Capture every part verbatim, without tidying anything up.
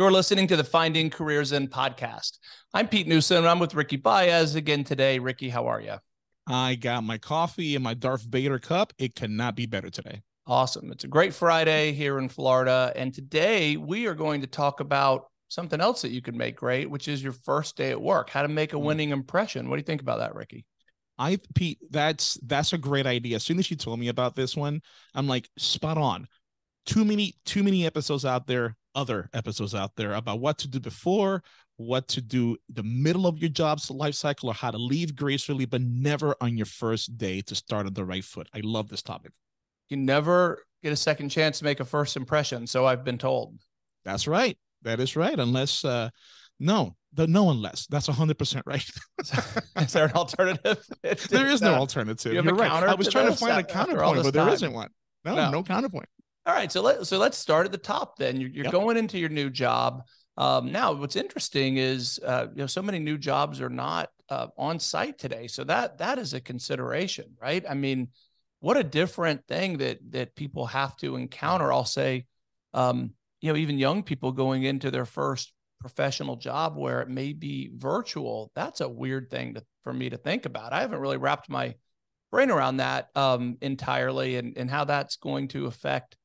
You're listening to the Finding Career Zen Podcast. I'm Pete Newsom, and I'm with Ricky Baez again today. Ricky, how are you? I got my coffee in my Darth Vader cup. It cannot be better today. Awesome. It's a great Friday here in Florida. And today we are going to talk about something else that you can make great, which is your first day at work, how to make a winning impression. What do you think about that, Ricky? I, Pete, that's, that's a great idea. As soon as you told me about this one, I'm like, spot on. Too many, too many episodes out there, other episodes out there about what to do before, what to do the middle of your job's life cycle, or how to leave gracefully, but never on your first day to start on the right foot. I love this topic. You never get a second chance to make a first impression. So I've been told. That's right. That is right. Unless, uh, no, the no, unless that's a hundred percent right. Is there an alternative? There is no alternative. You're right. I was trying to find a counterpoint, but there isn't one. No, no, no counterpoint. All right. So let, so let's start at the top then. You're, you're yep. going into your new job. Um, now what's interesting is, uh, you know, so many new jobs are not, uh, on site today. So that, that is a consideration, right? I mean, what a different thing that, that people have to encounter. I'll say, um, you know, even young people going into their first professional job where it may be virtual. That's a weird thing to, for me to think about. I haven't really wrapped my brain around that, um, entirely and, and how that's going to affect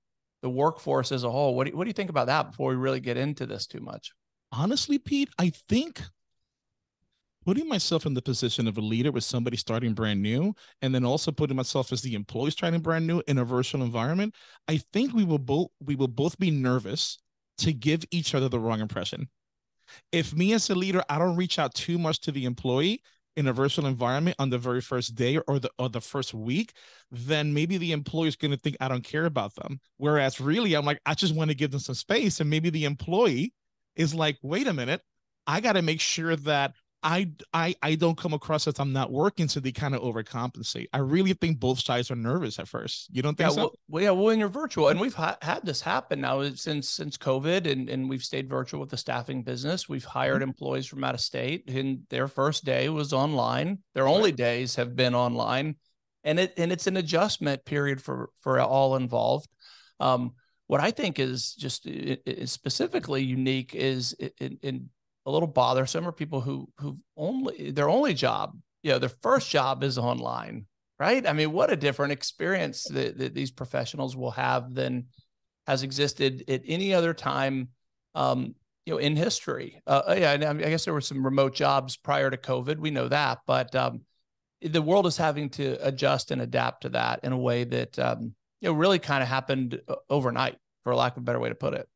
the workforce as a whole. What do you, what do you think about that before we really get into this too much? Honestly, Pete, I think putting myself in the position of a leader with somebody starting brand new, and then also putting myself as the employee starting brand new in a virtual environment, I think we will both we will both be nervous to give each other the wrong impression. If me as a leader, I don't reach out too much to the employee in a virtual environment on the very first day or the, or the first week, then maybe the employer is going to think I don't care about them. Whereas really, I'm like, I just want to give them some space. And maybe the employee is like, wait a minute, I got to make sure that I, I, I don't come across as I'm not working. So they kind of overcompensate. I really think both sides are nervous at first. You don't think yeah, so? Well, well, yeah, well, when you're virtual, and we've ha had this happen now since, since COVID, and, and we've stayed virtual with the staffing business. We've hired mm-hmm. employees from out of state, and their first day was online. Their only right. days have been online, and it, and it's an adjustment period for, for all involved. Um, what I think is just it, it specifically unique is in, in a little bothersome are people who who only their only job, you know, their first job is online, right? I mean, what a different experience that, that these professionals will have than has existed at any other time, um, you know, in history. Uh, yeah, and I guess there were some remote jobs prior to COVID. We know that, but um, the world is having to adjust and adapt to that in a way that um, you know really kind of happened overnight, for lack of a better way to put it.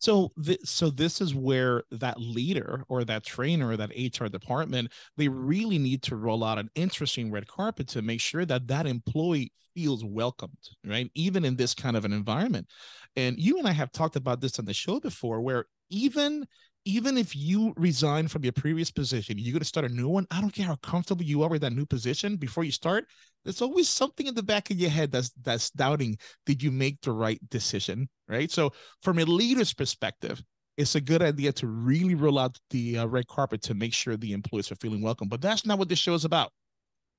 So, th so this is where that leader or that trainer or that H R department, they really need to roll out an interesting red carpet to make sure that that employee feels welcomed, right? Even in this kind of an environment. And you and I have talked about this on the show before, where even, even if you resign from your previous position, you're going to start a new one. I don't care how comfortable you are with that new position. Before you start, there's always something in the back of your head that's, that's doubting, did you make the right decision? Right. So from a leader's perspective, it's a good idea to really roll out the uh, red carpet to make sure the employees are feeling welcome. But that's not what this show is about.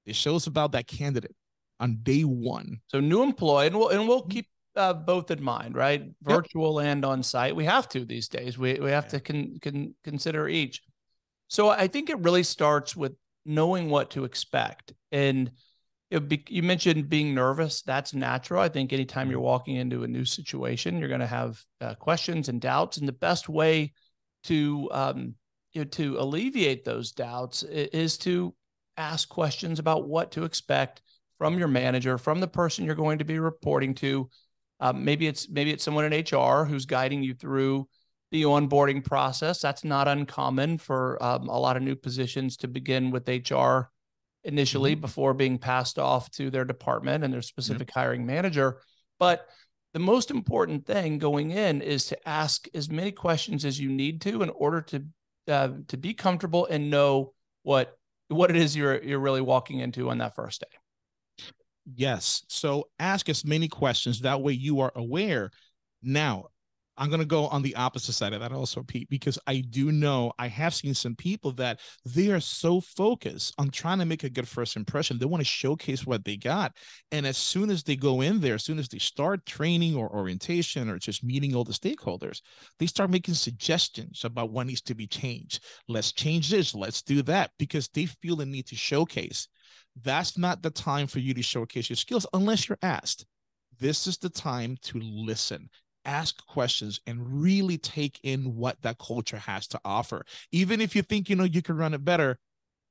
This show is about that candidate on day one. So new employee, and we'll, and we'll keep uh, both in mind, right? Virtual yep. and on site. We have to these days. We, we have yeah. to con, con, consider each. So I think it really starts with knowing what to expect. And Be, you mentioned being nervous. That's natural. I think anytime you're walking into a new situation, you're going to have uh, questions and doubts. And the best way to um, you know, to alleviate those doubts is to ask questions about what to expect from your manager, from the person you're going to be reporting to. Um, maybe it's maybe it's someone in H R who's guiding you through the onboarding process. That's not uncommon for um, a lot of new positions to begin with H R initially mm-hmm. before being passed off to their department and their specific mm-hmm. hiring manager. But the most important thing going in is to ask as many questions as you need to in order to uh, to be comfortable and know what what it is you're you're really walking into on that first day. Yes. So ask as many questions. That way you are aware. Now, I'm going to go on the opposite side of that also, Pete, because I do know I have seen some people that they are so focused on trying to make a good first impression. They want to showcase what they got. And as soon as they go in there, as soon as they start training or orientation or just meeting all the stakeholders, they start making suggestions about what needs to be changed. Let's change this. Let's do that, because they feel the need to showcase. That's not the time for you to showcase your skills unless you're asked. This is the time to listen. Ask questions and really take in what that culture has to offer. Even if you think, you know, you can run it better,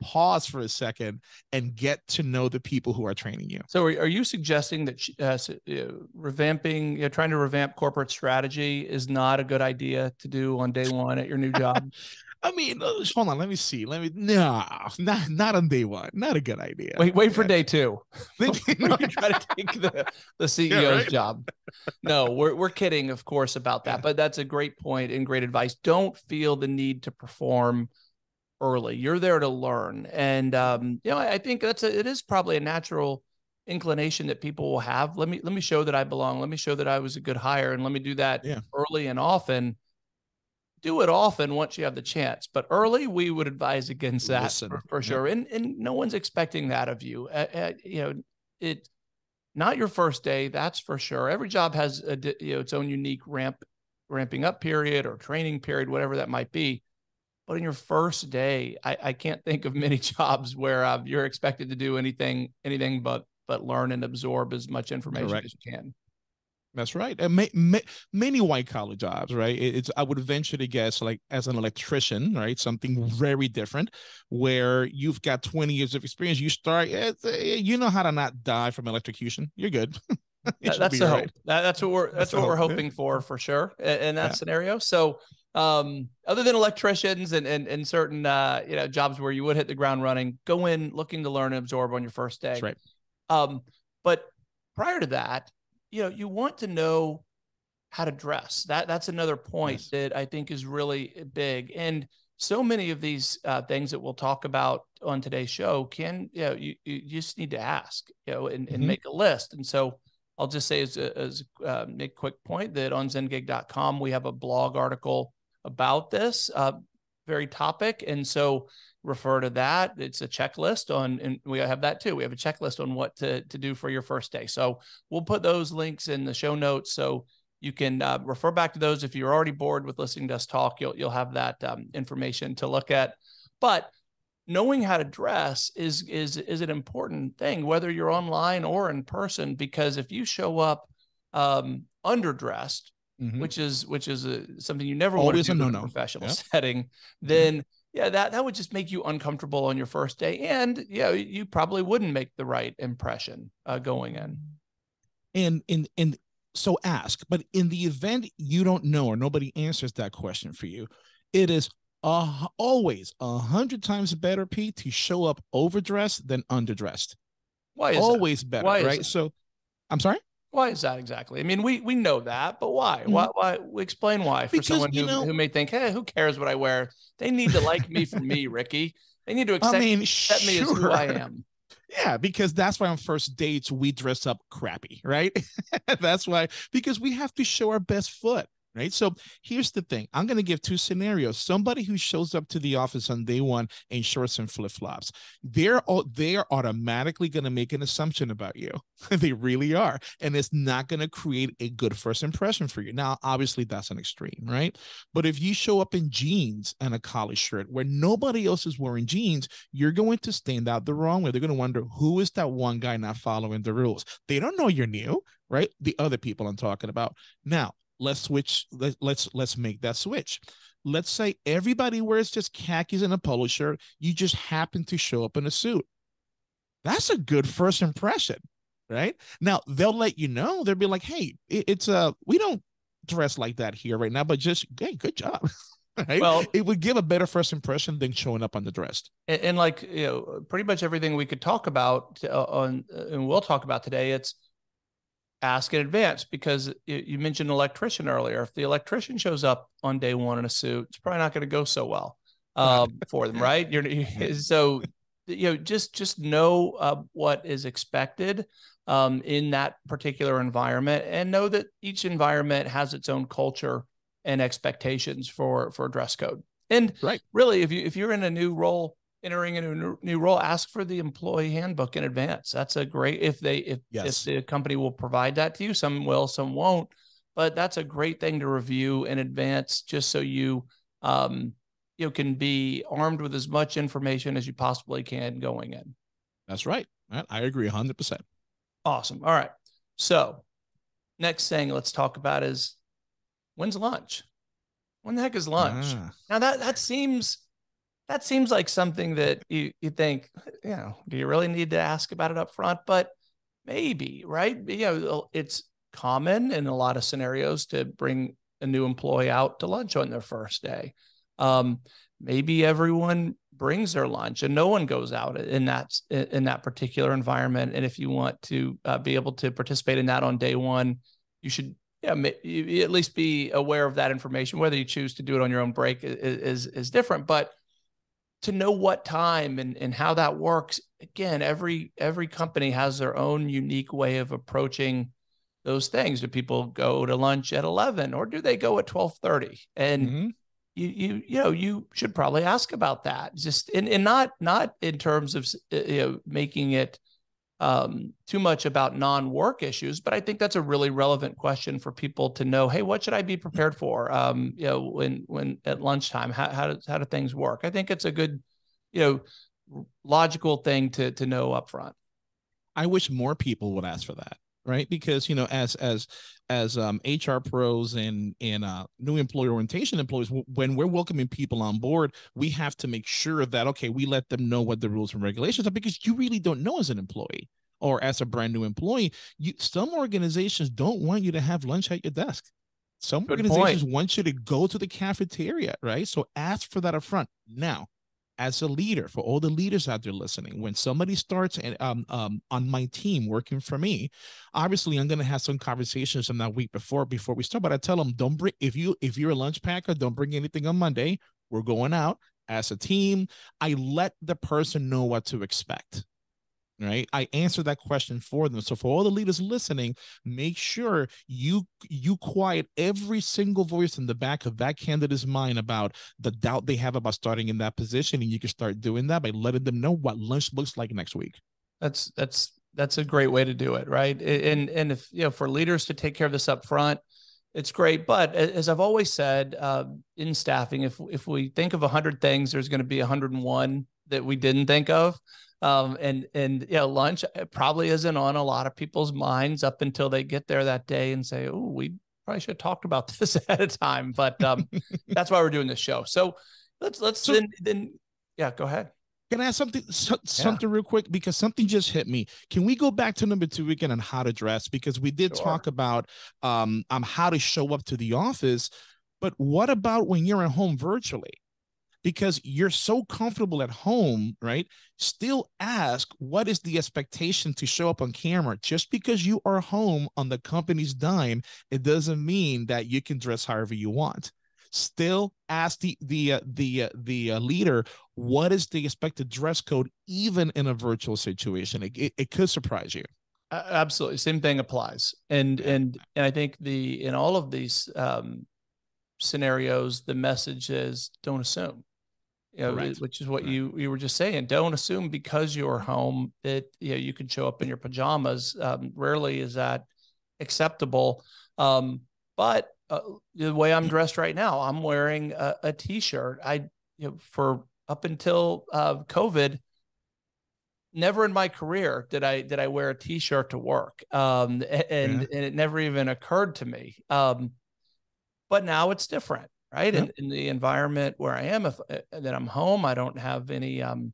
pause for a second and get to know the people who are training you. So are, are you suggesting that uh, revamping, you know, trying to revamp corporate strategy is not a good idea to do on day one at your new job? I mean, hold on. Let me see. Let me. No, not not on day one. Not a good idea. Wait, wait yeah. for day two. Then you try to take the, the C E O's yeah, right? job. No, we're we're kidding, of course, about that. Yeah. But that's a great point and great advice. Don't feel the need to perform early. You're there to learn, and um, you know, I think that's a, it is probably a natural inclination that people will have. Let me let me show that I belong. Let me show that I was a good hire, and let me do that yeah. early and often. Do it often once you have the chance, but early we would advise against that Listen, for, for yeah. sure. And and no one's expecting that of you. Uh, uh, you know, it not your first day, that's for sure. Every job has a, you know, its own unique ramp, ramping up period or training period, whatever that might be. But in your first day, I, I can't think of many jobs where uh, you're expected to do anything anything but but learn and absorb as much information Correct. as you can. That's right. And may, may, many white collar jobs, right? It's, I would venture to guess, like as an electrician, right? Something very different where you've got twenty years of experience. You start, you know how to not die from electrocution. You're good. that, that's the right. hope. That, that's what we're, that's, that's what we're hope. hoping for, for sure. In that yeah. scenario. So um, other than electricians and, and, and certain, uh, you know, jobs where you would hit the ground running, go in looking to learn and absorb on your first day. That's right. Um, but prior to that, you know, you want to know how to dress. That that's another point yes. that I think is really big. And so many of these uh, things that we'll talk about on today's show can, you know, you, you just need to ask, you know, and, mm-hmm. and make a list. And so I'll just say as a, as a quick point that on zengig dot com, we have a blog article about this uh, very topic. And so refer to that. It's a checklist on, and we have that too. We have a checklist on what to, to do for your first day. So we'll put those links in the show notes so you can uh, refer back to those. If you're already bored with listening to us talk, you'll, you'll have that um, information to look at. But knowing how to dress is, is, is an important thing, whether you're online or in person, because if you show up um, underdressed, mm-hmm. which is, which is a, something you never Always want to do no, in a no. professional yeah. setting, then mm-hmm. Yeah, that, that would just make you uncomfortable on your first day. And yeah, you probably wouldn't make the right impression uh, going in. And, and, and so ask, but in the event you don't know, or nobody answers that question for you, it is uh, always a hundred times better, Pete, to show up overdressed than underdressed. Why is always that? better, why right? That? So I'm sorry. Why is that exactly? I mean, we we know that, but why? Why? Why? Explain why for because, someone who, you know, who may think, hey, who cares what I wear? They need to like me for me, Ricky. They need to accept, I mean, accept sure. me as who I am. Yeah, because that's why on first dates we dress up crappy, right? That's why, because we have to show our best foot, right? So here's the thing. I'm going to give two scenarios. Somebody who shows up to the office on day one in shorts and flip-flops, they're they are automatically going to make an assumption about you. They really are. And it's not going to create a good first impression for you. Now, obviously, that's an extreme, right? But if you show up in jeans and a collar shirt where nobody else is wearing jeans, you're going to stand out the wrong way. They're going to wonder, who is that one guy not following the rules? They don't know you're new, right? The other people I'm talking about. Now, let's switch. Let, let's let's make that switch. Let's say everybody wears just khakis and a polo shirt. You just happen to show up in a suit. That's a good first impression. Right now, they'll let you know. They'll be like, "Hey, it, it's a uh, we don't dress like that here right now, but just hey, good job." Right? Well, it would give a better first impression than showing up underdressed. And, and like you know, pretty much everything we could talk about uh, on, uh, and we'll talk about today. It's ask in advance, because it, you mentioned electrician earlier. If the electrician shows up on day one in a suit, it's probably not going to go so well uh, for them, right? You're, you, so you know, just just know uh, what is expected. Um, in that particular environment, and know that each environment has its own culture and expectations for for dress code. And right. really, if you if you're in a new role, entering a new, new role, ask for the employee handbook in advance. That's a great if they if, yes. if the company will provide that to you. Some will, some won't, but that's a great thing to review in advance, just so you um you know, can be armed with as much information as you possibly can going in. That's right. I agree one hundred percent. Awesome. All right. So next thing let's talk about is when's lunch? When the heck is lunch? Ah. Now that, that seems, that seems like something that you, you think, you know, do you really need to ask about it up front? But maybe, right. You know, it's common in a lot of scenarios to bring a new employee out to lunch on their first day. Um, maybe everyone brings their lunch and no one goes out in that, in that particular environment. And if you want to uh, be able to participate in that on day one, you should yeah, you at least be aware of that information. Whether you choose to do it on your own break is, is, is different, but to know what time and, and how that works. Again, every, every company has their own unique way of approaching those things. Do people go to lunch at eleven or do they go at twelve thirty? And mm-hmm. You, you, you know, you should probably ask about that, just and, and not, not in terms of you know, making it um, too much about non-work issues, but I think that's a really relevant question for people to know, hey, what should I be prepared for? Um, you know, when, when at lunchtime, how, how do, how do things work? I think it's a good, you know, logical thing to, to know upfront. I wish more people would ask for that. Right. Because, you know, as as as um, H R pros and and uh, new employee orientation employees, w- when we're welcoming people on board, we have to make sure that, OK, we let them know what the rules and regulations are, because you really don't know as an employee or as a brand new employee. You, some organizations don't want you to have lunch at your desk. Some Good organizations point. want you to go to the cafeteria. Right. So ask for that up front. Now, as a leader, for all the leaders out there listening, when somebody starts and um, um, on my team working for me, obviously I'm going to have some conversations from that week before before we start. But I tell them, don't bring if you if you're a lunch packer, don't bring anything on Monday. We're going out as a team. I let the person know what to expect. Right. I answer that question for them. So for all the leaders listening, make sure you you quiet every single voice in the back of that candidate's mind about the doubt they have about starting in that position. And you can start doing that by letting them know what lunch looks like next week. That's that's that's a great way to do it. Right. And and if you know, for leaders to take care of this up front, it's great. But as I've always said, uh, in staffing, if if we think of one hundred things, there's going to be one hundred and one that we didn't think of. Um, and, and, you know, lunch probably isn't on a lot of people's minds up until they get there that day and say, oh, we probably should have talked about this ahead of time, but, um, that's why we're doing this show. So let's, let's so, then, then, yeah, go ahead. Can I ask something, so, something yeah. real quick, because something just hit me. Can we go back to number two again on how to dress? Because we did sure. talk about, um, um, how to show up to the office, but what about when you're at home virtually? Because you're so comfortable at home, right? Still ask, what is the expectation to show up on camera? Just because you are home on the company's dime, it doesn't mean that you can dress however you want. Still ask the the uh, the uh, the uh, leader, what is the expected dress code, even in a virtual situation? It, it, it could surprise you. Uh, absolutely, same thing applies. And yeah. and and I think the in all of these um, scenarios, the message is don't assume. You know, right. which is what right. you you were just saying. Don't assume because you're home that you know you can show up in your pajamas. Um, rarely is that acceptable. Um, but uh, the way I'm dressed right now, I'm wearing a, a t-shirt. I you know, for up until uh, COVID, never in my career did I did I wear a t-shirt to work, um, and yeah. and it never even occurred to me. Um, but now it's different. Right. Yep. In, in the environment where I am, if uh, that I'm home, I don't have any um,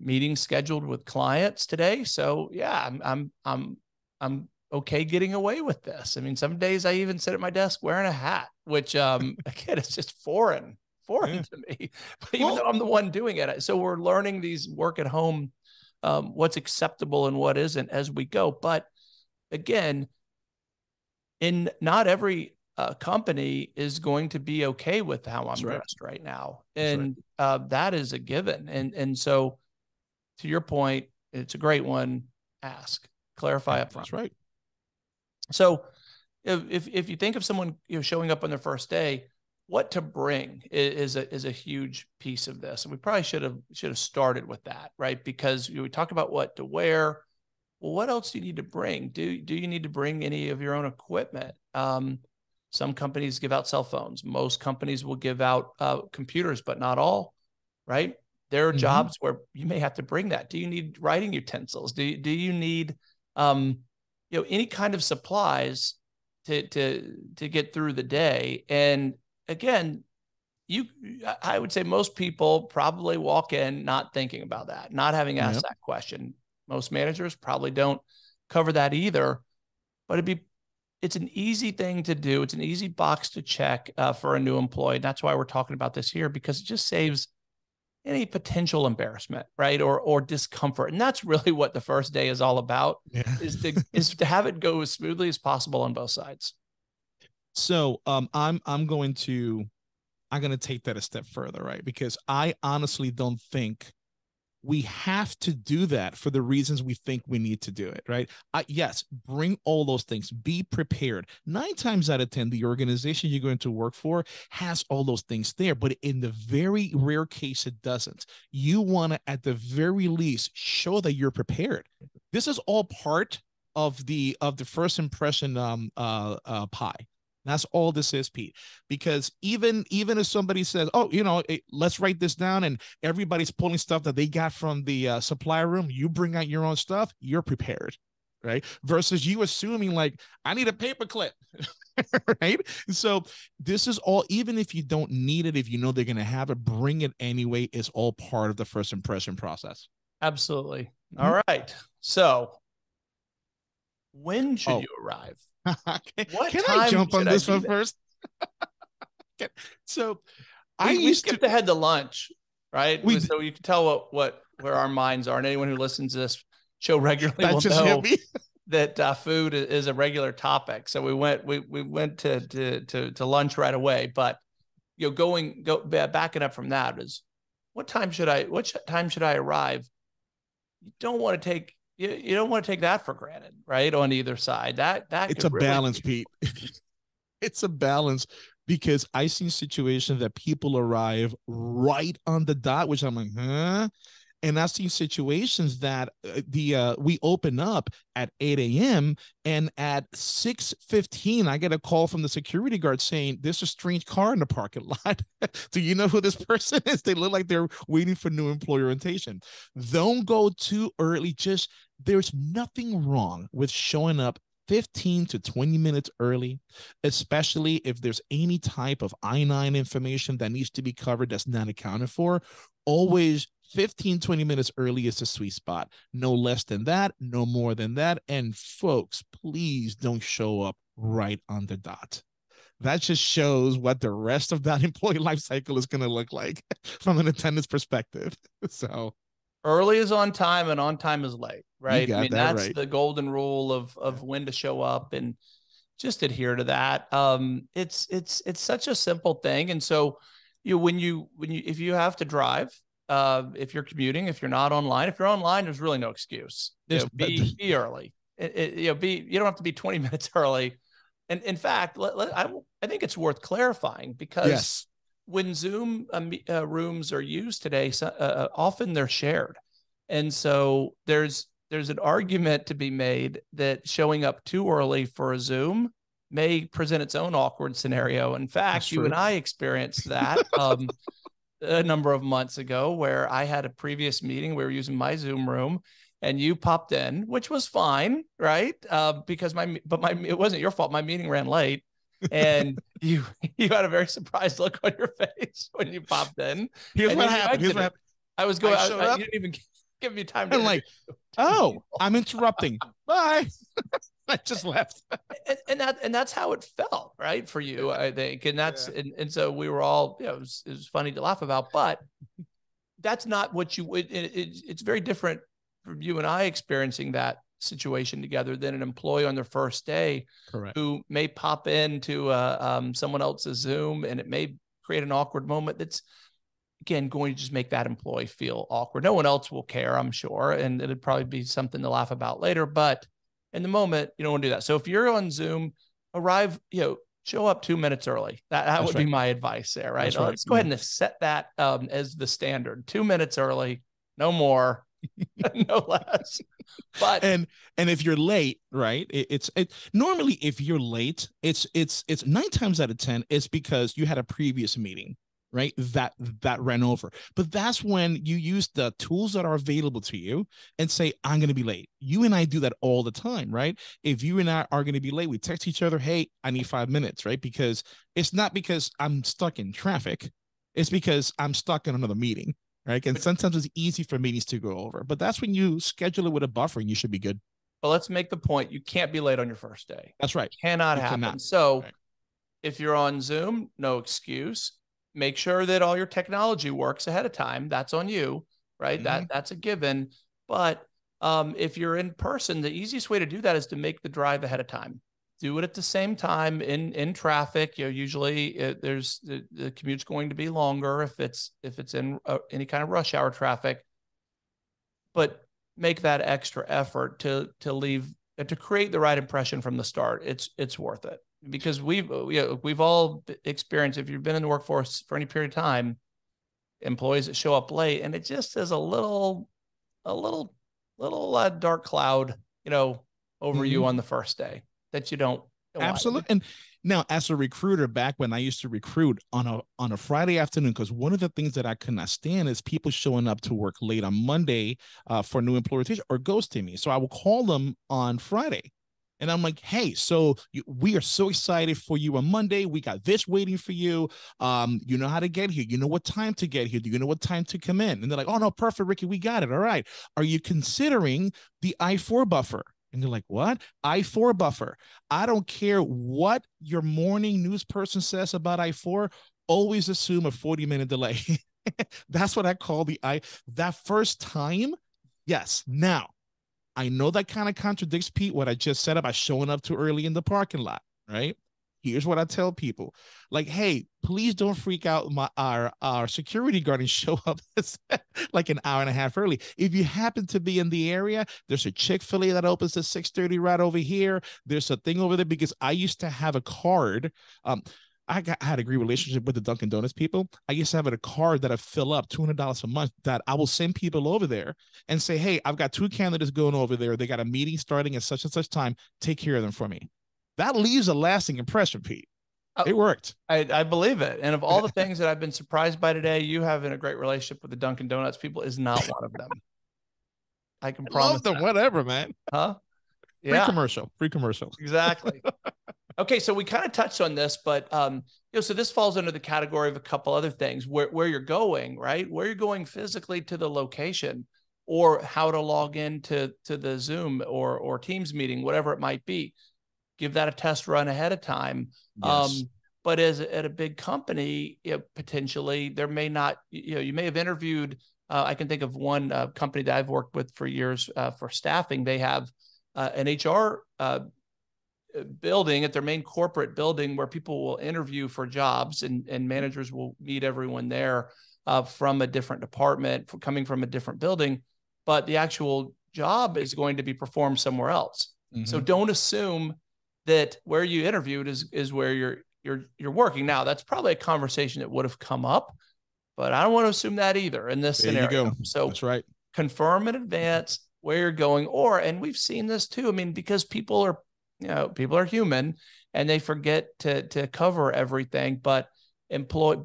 meetings scheduled with clients today. So yeah, I'm, I'm, I'm, I'm okay getting away with this. I mean, some days I even sit at my desk wearing a hat, which um, again, it's just foreign, foreign yeah. to me, but even well, though I'm the one doing it. So we're learning these work at home, um, what's acceptable and what isn't as we go. But again, in not every Uh, company is going to be okay with how I'm right. dressed right now. And right. Uh, that is a given. And and so to your point, it's a great one. Ask, clarify up front. That's right. So if if you think of someone, you know, showing up on their first day, what to bring is a is a huge piece of this. And we probably should have should have started with that, right? Because you know, we talk about what to wear. Well, what else do you need to bring? Do do you need to bring any of your own equipment? Um, some companies give out cell phones. Most companies will give out uh, computers, but not all, right? There are mm-hmm. jobs where you may have to bring that. Do you need writing utensils? Do you, do you need um, you know, any kind of supplies to to to get through the day? And again, you I would say most people probably walk in not thinking about that, not having asked yep. that question. Most managers probably don't cover that either, but it'd be, it's an easy thing to do. It's an easy box to check uh, for a new employee. And that's why we're talking about this here, because it just saves any potential embarrassment, right? Or, or discomfort. And that's really what the first day is all about, yeah. is to, is to have it go as smoothly as possible on both sides. So um, I'm, I'm going to, I'm going to take that a step further, right? Because I honestly don't think we have to do that for the reasons we think we need to do it, right? Uh, yes, bring all those things. Be prepared. Nine times out of ten, the organization you're going to work for has all those things there, but in the very rare case, it doesn't. You want to, at the very least, show that you're prepared. This is all part of the of the first impression um, uh, uh, pie. That's all this is, Pete, because even even if somebody says, oh, you know, let's write this down, and everybody's pulling stuff that they got from the uh, supplier room, you bring out your own stuff, you're prepared, right? Versus you assuming like, I need a paperclip, right? So this is all, even if you don't need it, if you know they're going to have it, bring it anyway, is all part of the first impression process. Absolutely. Mm-hmm. All right. So when should oh. you arrive? can what can I jump on this one that? first? okay. So we, I we used skipped to ahead to lunch, right? We, so you can tell what, what, where our minds are. And anyone who listens to this show regularly will know that uh, food is a regular topic. So we went, we, we went to, to, to, to lunch right away, but you know, going, go backing up from that is what time should I, what sh- time should I arrive? You don't want to take, You, you don't want to take that for granted, right? On either side, that that it's a really balance, be- Pete. It's a balance, because I see situations that people arrive right on the dot, which I'm like, huh? And I've seen situations that the uh, we open up at eight a.m. and at six fifteen, I get a call from the security guard saying, there's a strange car in the parking lot. Do you know who this person is? They look like they're waiting for new employee orientation. Don't go too early. Just there's nothing wrong with showing up fifteen to twenty minutes early, especially if there's any type of I nine information that needs to be covered that's not accounted for. Always fifteen, twenty minutes early is the sweet spot. No less than that, no more than that. And folks, please don't show up right on the dot. That just shows what the rest of that employee life cycle is going to look like from an attendance perspective. So early is on time and on time is late, right? I mean, that that's right. The golden rule of of when to show up, and just adhere to that. Um, it's it's it's such a simple thing. And so you when you when you if you have to drive, Uh, if you're commuting, if you're not online, if you're online, there's really no excuse. You know, be, be early. It, it, you know, be you don't have to be twenty minutes early. And in fact, let, let, I I think it's worth clarifying, because yes. when Zoom um, uh, rooms are used today, so, uh, often they're shared, and so there's there's an argument to be made that showing up too early for a Zoom may present its own awkward scenario. In fact, That's you true. and I experienced that. Um, a number of months ago, where I had a previous meeting, we were using my Zoom room, and you popped in, which was fine, right? Uh, because my, but my, it wasn't your fault. My meeting ran late, and you, you had a very surprised look on your face when you popped in. Here's what happened. Here's what happened. I was going. I showed I, up. You didn't even give me time to. I'm like, oh, I'm interrupting. Bye. I just left. and, and that and that's how it felt, right, for you, I think. And that's yeah. and, and so we were all, you know, it was, it was funny to laugh about, but that's not what you would. It, it, it's very different from you and I experiencing that situation together than an employee on their first day Correct. who may pop into uh, um, someone else's Zoom, and it may create an awkward moment. That's again going to just make that employee feel awkward. No one else will care, I'm sure, and it'd probably be something to laugh about later, but in the moment, you don't want to do that. So if you're on Zoom, arrive, you know, show up two minutes early. That, that would right. be my advice there, right? right. Let's go ahead and set that um, as the standard. Two minutes early, no more, no less. But and and if you're late, right? It, it's it normally if you're late, it's it's it's nine times out of ten, it's because you had a previous meeting, right? That that ran over. But that's when you use the tools that are available to you and say, I'm going to be late. You and I do that all the time, right? If you and I are going to be late, we text each other, hey, I need five minutes, right? Because it's not because I'm stuck in traffic. It's because I'm stuck in another meeting, right? And sometimes it's easy for meetings to go over, but that's when you schedule it with a buffer and you should be good. Well, let's make the point. You can't be late on your first day. That's right. It cannot you happen. Cannot. So right. if you're on Zoom, no excuse. Make sure that all your technology works ahead of time. That's on you, right? Mm-hmm. That that's a given. But um, if you're in person, the easiest way to do that is to make the drive ahead of time. Do it at the same time in in traffic. You know, usually it, there's the, the commute's going to be longer if it's if it's in uh, any kind of rush hour traffic. But make that extra effort to to leave uh, to create the right impression from the start. It's it's worth it. Because we've, you know, we've all experienced, if you've been in the workforce for any period of time, employees that show up late, and it just is a little, a little, little uh, dark cloud, you know, over mm-hmm. you on the first day that you don't. don't Absolutely. Like. And now as a recruiter, back when I used to recruit on a, on a Friday afternoon, because one of the things that I could not stand is people showing up to work late on Monday uh, for new employer rotation or ghosting me. So I will call them on Friday. And I'm like, hey, so you, we are so excited for you on Monday. We got this waiting for you. Um, you know how to get here. You know what time to get here. Do you know what time to come in? And they're like, oh, no, perfect, Ricky. We got it. All right. Are you considering the I four buffer? And they're like, what? I four buffer. I don't care what your morning news person says about I four. Always assume a forty minute delay. That's what I call the I. That first time. Yes. Now. I know that kind of contradicts, Pete, what I just said about showing up too early in the parking lot, right? Here's what I tell people. Like, hey, please don't freak out. My our, our security guard and show up like an hour and a half early. If you happen to be in the area, there's a Chick-fil-A that opens at six thirty right over here. There's a thing over there because I used to have a card. Um, I, got, I had a great relationship with the Dunkin' Donuts people. I used to have a card that I fill up two hundred dollars a month that I will send people over there and say, hey, I've got two candidates going over there. They got a meeting starting at such and such time. Take care of them for me. That leaves a lasting impression, Pete. Uh, it worked. I, I believe it. And of all the things that I've been surprised by today, you having a great relationship with the Dunkin' Donuts people is not one of them. I can I promise love them, that. Whatever, man. Huh? Yeah. Free commercial. Free commercial. Exactly. Okay, so we kind of touched on this, but um, you know, so this falls under the category of a couple other things: where where you're going, right? Where you're going physically to the location, or how to log in to to the Zoom or or Teams meeting, whatever it might be. Give that a test run ahead of time. Yes. Um, but as at a big company, you know, potentially there may not, you know, you may have interviewed. Uh, I can think of one uh, company that I've worked with for years uh, for staffing. They have uh, an H R. Uh, building at their main corporate building where people will interview for jobs and, and managers will meet everyone there uh, from a different department coming from a different building, but the actual job is going to be performed somewhere else. Mm-hmm. So don't assume that where you interviewed is, is where you're, you're, you're working. Now that's probably a conversation that would have come up, but I don't want to assume that either in this there scenario. You go. So that's right. Confirm in advance where you're going or, and we've seen this too. I mean, because people are, you know, people are human and they forget to to cover everything, but employ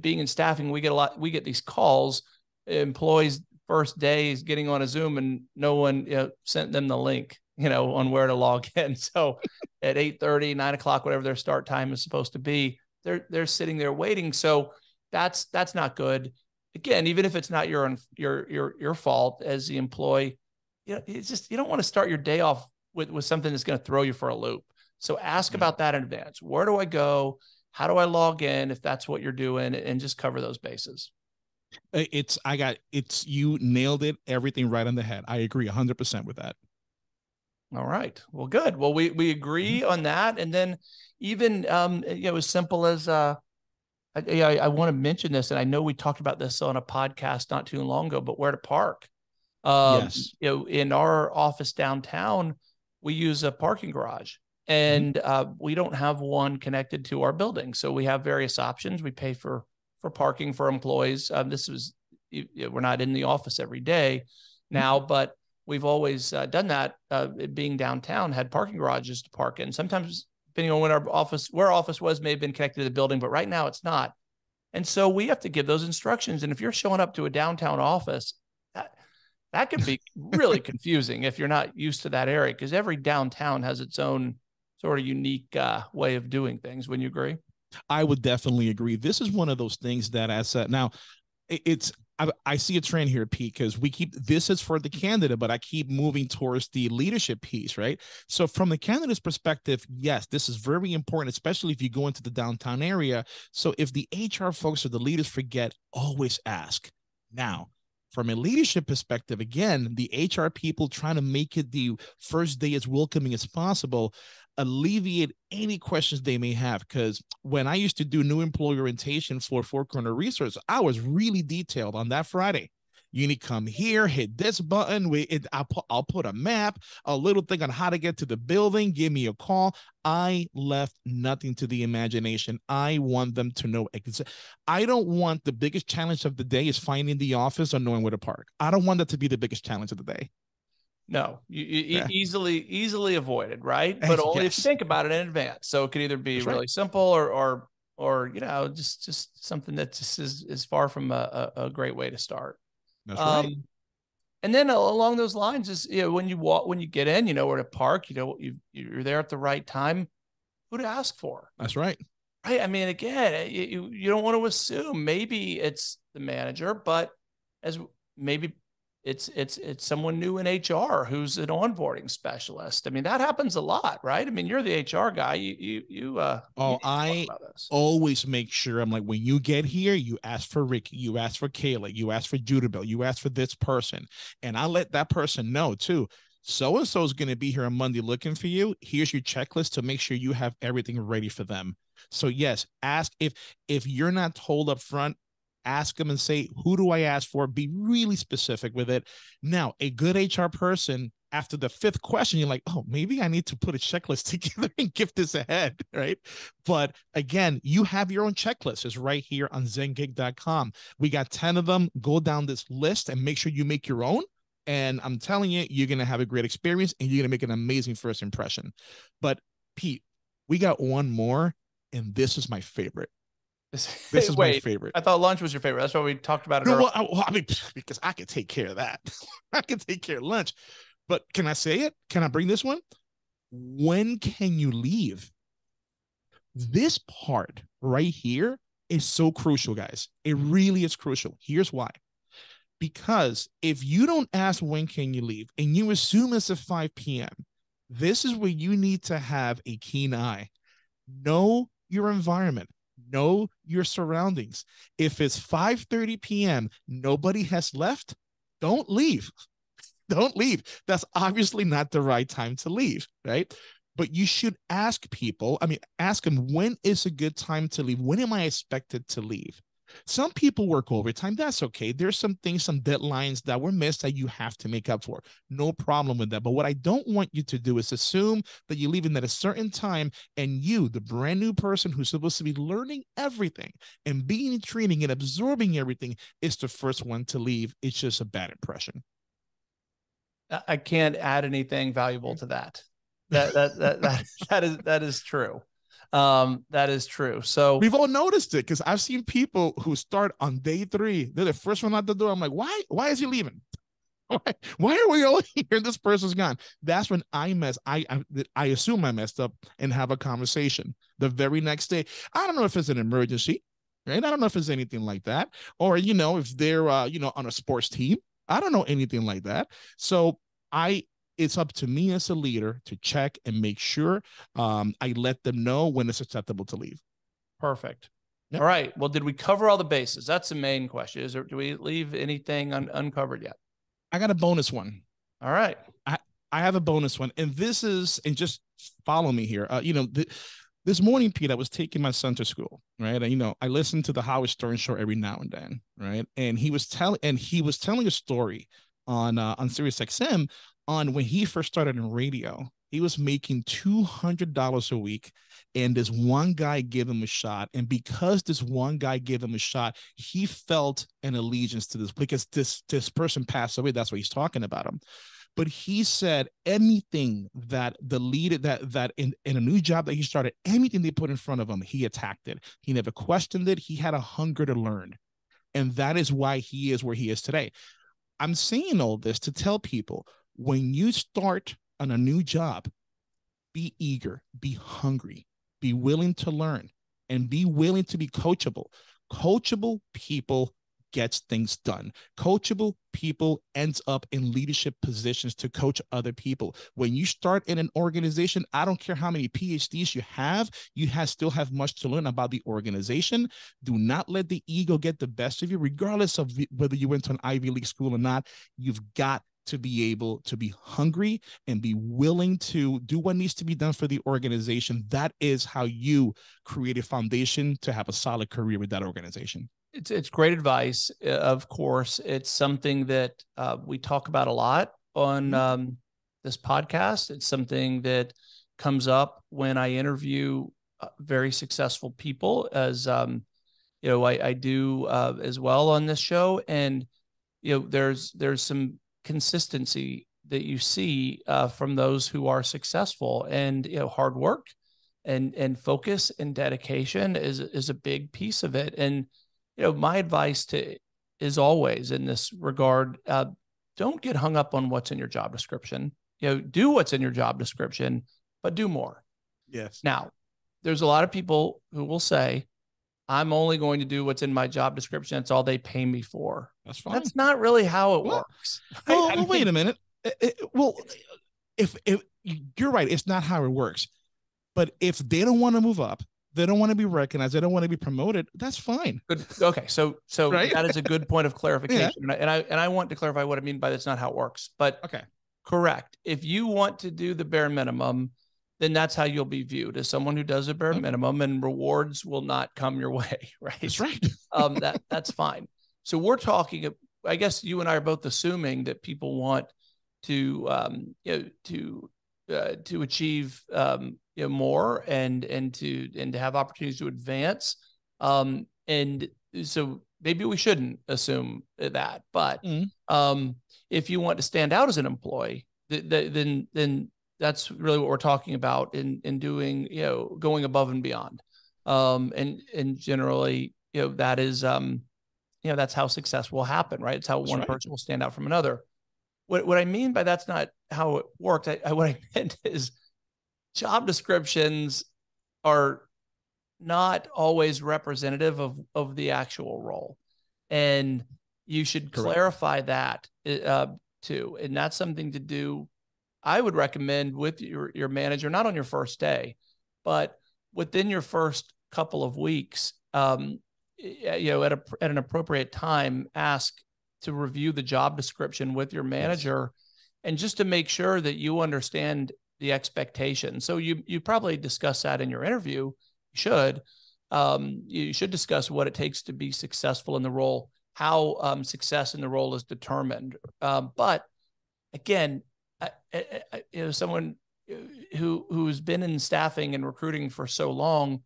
being in staffing, we get a lot, we get these calls, employees first days getting on a Zoom and no one, you know, sent them the link, you know, on where to log in. So at eight thirty, nine o'clock, whatever their start time is supposed to be, they're, they're sitting there waiting. So that's, that's not good. Again, even if it's not your own, your, your, your fault as the employee, you know, it's just, you don't want to start your day off with, with something that's going to throw you for a loop. So ask about that in advance. Where do I go? How do I log in if that's what you're doing? And just cover those bases. It's, I got, it's, you nailed it, everything right on the head. I agree one hundred percent with that. All right. Well, good. Well, we, we agree mm-hmm. on that. And then even, um, you know, as simple as, uh, I, I, I want to mention this, and I know we talked about this on a podcast not too long ago, but where to park. Um, yes. You know, in our office downtown, we use a parking garage And uh, we don't have one connected to our building. So we have various options. We pay for, for parking for employees. Um, this was, we're not in the office every day now, but we've always uh, done that. Uh, being downtown, had parking garages to park in. Sometimes, depending on when our office, where our office was, may have been connected to the building, but right now it's not. And so we have to give those instructions. And if you're showing up to a downtown office, that, that could be really confusing if you're not used to that area, because every downtown has its own sort of unique uh, way of doing things. Wouldn't you agree? I would definitely agree. This is one of those things that I said. Now, it's I, I see a trend here, Pete, because we keep this is for the candidate, but I keep moving towards the leadership piece, right? So from the candidate's perspective, yes, this is very important, especially if you go into the downtown area. So if the H R folks or the leaders forget, always ask. Now, from a leadership perspective, again, the H R people trying to make it the first day as welcoming as possible, alleviate any questions they may have. Because when I used to do new employee orientation for Four Corner Resource, I was really detailed on that Friday. You need to come here, hit this button. We, it, I'll, pu- I'll put a map, a little thing on how to get to the building. Give me a call. I left nothing to the imagination. I want them to know. Ex- I don't want the biggest challenge of the day is finding the office or knowing where to park. I don't want that to be the biggest challenge of the day. No, you, you, yeah. easily, easily avoided, right? But only yes. if you think about it in advance. So it could either be that's really right. simple or, or, or, you know, just, just something that just is, is far from a, a, a great way to start. That's right. Um, and then along those lines is, you know, when you walk, when you get in, you know where to park, you know, you, you're there at the right time, who to ask for. That's right. Right. I mean, again, you, you don't want to assume maybe it's the manager, but as maybe it's, it's, it's someone new in H R who's an onboarding specialist. I mean, that happens a lot, right? I mean, you're the H R guy. You, you, you, uh, oh, you I always make sure I'm like, when you get here, you ask for Ricky, you ask for Kayla, you ask for Judabel, you ask for this person. And I let that person know too. So-and-so is going to be here on Monday looking for you. Here's your checklist to make sure you have everything ready for them. So yes, ask if, if you're not told up front, ask them and say, who do I ask for? Be really specific with it. Now, a good H R person, after the fifth question, you're like, oh, maybe I need to put a checklist together and give this a head, right? But again, you have your own checklist. It's right here on Zengig dot com. We got ten of them. Go down this list and make sure you make your own. And I'm telling you, you're going to have a great experience and you're going to make an amazing first impression. But Pete, we got one more, and this is my favorite. This, this is wait, my favorite. I thought lunch was your favorite. That's why we talked about it. No, well, I, well, I mean, because I could take care of that. I could take care of lunch. But can I say it? Can I bring this one? When can you leave? This part right here is so crucial, guys. It really is crucial. Here's why. Because if you don't ask when can you leave and you assume it's at five p.m., this is where you need to have a keen eye. Know your environment. Know your surroundings. If it's five thirty p.m., nobody has left, don't leave. Don't leave. That's obviously not the right time to leave, right? But you should ask people, I mean, ask them, when is a good time to leave? When am I expected to leave? Some people work overtime. That's okay. There's some things, some deadlines that were missed that you have to make up for. No problem with that. But what I don't want you to do is assume that you're leaving at a certain time and you, the brand new person who's supposed to be learning everything and being training and absorbing everything, is the first one to leave. It's just a bad impression. I can't add anything valuable to that. That that that, that, that is that is true. Um, that is true. So we've all noticed it, because I've seen people who start on day three. They're the first one out the door. I'm like, why? Why is he leaving? Why, why are we all here? This person's gone. That's when I mess. I, I I assume I messed up and have a conversation the very next day. I don't know if it's an emergency, right? I don't know if it's anything like that, or you know, if they're uh, you know on a sports team. I don't know anything like that. So I. It's up to me as a leader to check and make sure um, I let them know when it's acceptable to leave. Perfect. Yep. All right. Well, did we cover all the bases? That's the main question. Is there, do we leave anything un- uncovered yet? I got a bonus one. All right. I, I have a bonus one. And this is, and just follow me here. Uh, you know, th- this morning, Pete, I was taking my son to school, right? And, you know, I listen to the Howard Stern show every now and then, right? And he was telling, and he was telling a story on, uh, on SiriusXM on when he first started in radio, He was making two hundred dollars a week, and this one guy gave him a shot. And because this one guy gave him a shot, he felt an allegiance to this, because this, this person passed away. That's why he's talking about him. But he said anything that the leader, that that in, in a new job that he started, anything they put in front of him, he attacked it. He never questioned it. He had a hunger to learn. And that is why he is where he is today. I'm saying all this to tell people, when you start on a new job, be eager, be hungry, be willing to learn, and be willing to be coachable. Coachable people gets things done. Coachable people ends up in leadership positions to coach other people. When you start in an organization, I don't care how many P H Ds you have, you have, still have much to learn about the organization. Do not let the ego get the best of you, regardless of whether you went to an Ivy League school or not. You've got to be able to be hungry and be willing to do what needs to be done for the organization. That is how you create a foundation to have a solid career with that organization. It's, it's great advice. Of course, it's something that uh, we talk about a lot on um, this podcast. It's something that comes up when I interview very successful people, as um, you know, I, I do uh, as well on this show. And, you know, there's, there's some consistency that you see uh, from those who are successful, and, you know, hard work and, and focus and dedication is, is a big piece of it. And, you know, my advice to is always in this regard, uh, don't get hung up on what's in your job description. You know, do what's in your job description, but do more. Yes. Now, there's a lot of people who will say, I'm only going to do what's in my job description. That's all they pay me for. That's fine. That's not really how it well, works. Right? Well, I mean, wait a minute. It, it, well, if, if you're right, it's not how it works. But if they don't want to move up, they don't want to be recognized, they don't want to be promoted, that's fine. Good. Okay. So, so right? That is a good point of clarification. Yeah. And, I, and I, and I want to clarify what I mean by that's not how it works, but okay. Correct. If you want to do the bare minimum, then that's how you'll be viewed, as someone who does a bare okay. minimum, and rewards will not come your way. Right. That's right. um, that that's fine. So we're talking, I guess you and I are both assuming that people want to, um, you know, to, uh, to achieve, um, you know, more and, and to, and to have opportunities to advance. Um, and so maybe we shouldn't assume that, but, mm. um, if you want to stand out as an employee, th th then, then that's really what we're talking about in, in doing, you know, going above and beyond. Um, and, and generally, you know, that is, um, you know, that's how success will happen, right? It's how that's one right. person will stand out from another. What, what I mean by that's not how it worked, I, I, what I meant is, job descriptions are not always representative of, of the actual role. And you should Correct. clarify that uh, too. And that's something to do, I would recommend, with your, your manager, not on your first day, but within your first couple of weeks, um, you know, at, a, at an appropriate time, ask to review the job description with your manager, yes. and just to make sure that you understand the expectation. So you, you probably discuss that in your interview. You should, um, you should discuss what it takes to be successful in the role, how um, success in the role is determined. Um, but again, I, I, I, you know, someone who, who's been in staffing and recruiting for so long,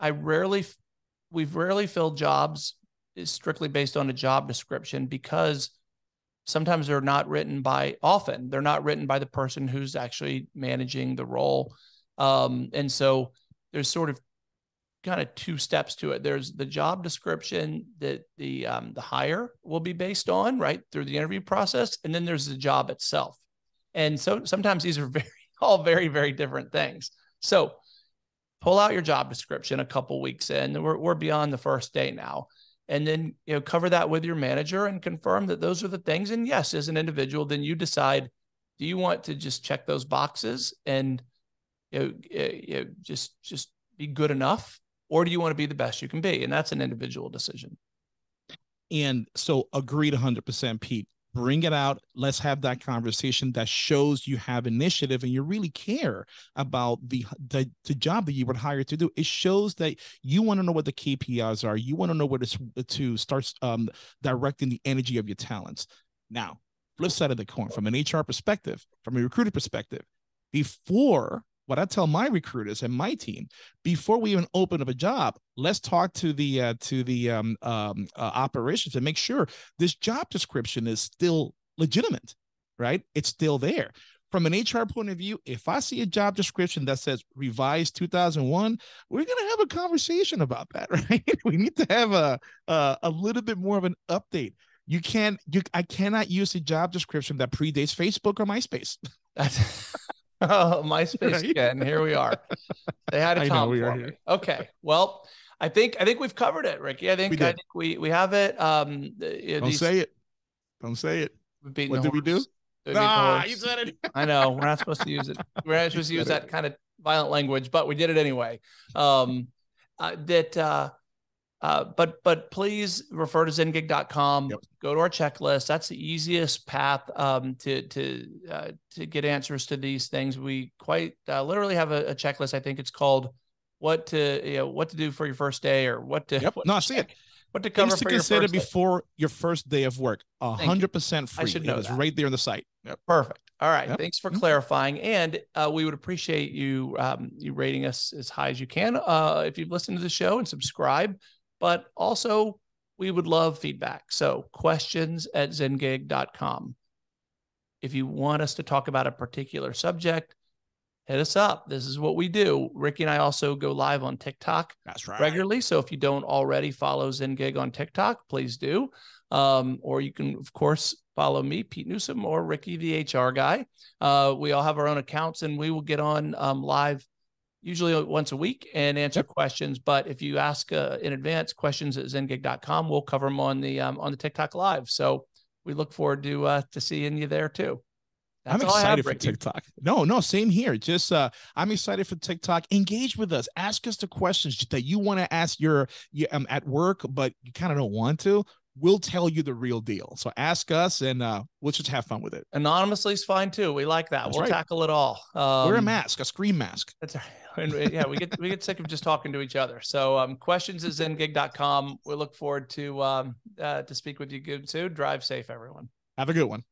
I rarely, we've rarely filled jobs strictly based on a job description, because sometimes they're not written by, often they're not written by the person who's actually managing the role. Um, and so there's sort of kind of two steps to it. There's the job description that the, um, the hire will be based on, right, through the interview process. And then there's the job itself. And so sometimes these are very, all very, very different things. So pull out your job description a couple weeks in. We're, we're beyond the first day now. And then, you know, cover that with your manager and confirm that those are the things. And yes, as an individual, then you decide, do you want to just check those boxes and, you know, you know, just, just be good enough, or do you want to be the best you can be? And that's an individual decision. And so, agreed one hundred percent, Pete. Bring it out. Let's have that conversation that shows you have initiative and you really care about the, the, the job that you were hired to do. It shows that you want to know what the K P Is are. You want to know where to, to start um, directing the energy of your talents. Now, flip side of the coin, from an H R perspective, from a recruiter perspective, before what I tell my recruiters and my team, before we even open up a job, let's talk to the uh, to the um, um, uh, operations and make sure this job description is still legitimate, right? It's still there. From an H R point of view, if I see a job description that says revised two thousand one, we're going to have a conversation about that, right? We need to have a, a a little bit more of an update. You can't, you, I cannot use a job description that predates Facebook or MySpace. That's, oh, MySpace right? Again. Here we are. They had a top we Okay. Well, I think I think we've covered it, Ricky. I think we I think we we have it. Um, Don't these, say it. Don't say it. What did horse. we do? Nah, you said it. I know we're not supposed to use it. We're not supposed to use that kind of violent language, but we did it anyway. Um, uh, that, uh, uh, but but please refer to Zengig dot com. Yep. Go to our checklist. That's the easiest path um, to to uh, to get answers to these things. We quite uh, literally have a, a checklist. I think it's called what to you know, what to do for your first day or what to. Yep. What no, I see it. What to cover to for consider your before your first day of work, a hundred percent free. I should know it was right there on the site. Yep. Perfect. All right. Yep. Thanks for mm-hmm. clarifying. And uh, we would appreciate you um, you rating us as high as you can uh, if you've listened to the show and subscribe. But also, we would love feedback. So questions at zengig dot com. If you want us to talk about a particular subject, hit us up. This is what we do. Ricky and I also go live on TikTok That's right. regularly. So if you don't already follow Zengig on TikTok, please do. Um, or you can, of course, follow me, Pete Newsom, or Ricky, the H R guy. Uh, we all have our own accounts, and we will get on um, live usually once a week and answer yep. questions. But if you ask uh, in advance, questions at zengig dot com, we'll cover them on the um, on the TikTok live. So we look forward to uh, to seeing you there too. That's I'm excited have, for Ricky. TikTok. No, no, same here. Just uh, I'm excited for TikTok. Engage with us. Ask us the questions that you want to ask your, your um, at work, but you kind of don't want to. We'll tell you the real deal. So ask us, and uh, we'll just have fun with it. Anonymously is fine too. We like that. That's we'll right. tackle it all. Um, Wear a mask, a screen mask. That's right. And, yeah, we get we get sick of just talking to each other. So um, questions at zengig dot com. We look forward to um, uh, to speak with you soon. Drive safe, everyone. Have a good one.